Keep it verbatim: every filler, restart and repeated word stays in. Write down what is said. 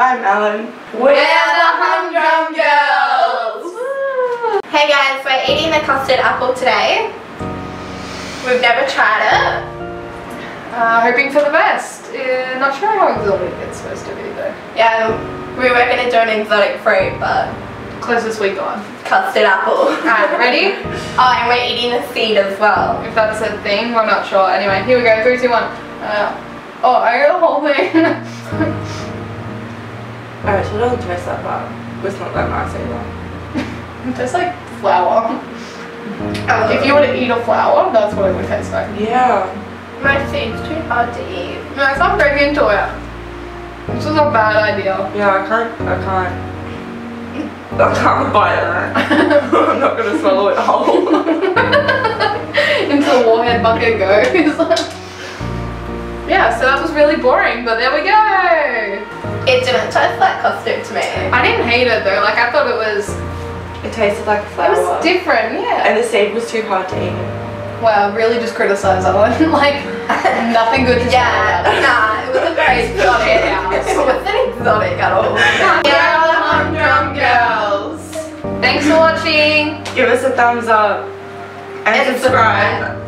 I'm Ellen. We're the Humdrum Girls! Woo. Hey guys, we're eating the custard apple today. We've never tried it. Uh, hoping for the best. Uh, not sure how exotic it's supposed to be though. Yeah, we were going to do an exotic fruit, but closest we got. Custard apple. Alright, ready? Oh, and we're eating the seed as well. If that's a thing, we're not sure. Anyway, here we go. Three, two, one. Uh, oh, I got the whole thing. Alright, so don't taste that bad. It's not that nice either. It tastes like flour. Um, if you were to eat a flour, that's what it would taste like. Yeah. My seed's too hard to eat. No, it's not breaking into it. This is a bad idea. Yeah, I can't. I can't. I can't bite it. I'm not going to swallow it whole. Into the warhead bucket goes. Yeah, so that was really boring, but there we go. It didn't taste like custard to me. I didn't hate it though. Like, I thought it was... It tasted like flour. It was different, yeah. And the seed was too hard to eat. Wow, really just criticise that one. Like, nothing good to say. Yeah, nah, it was a very exotic house. It wasn't exotic at all. Yeah. Humdrum Girls. Thanks for watching. Give us a thumbs up and, and subscribe. subscribe.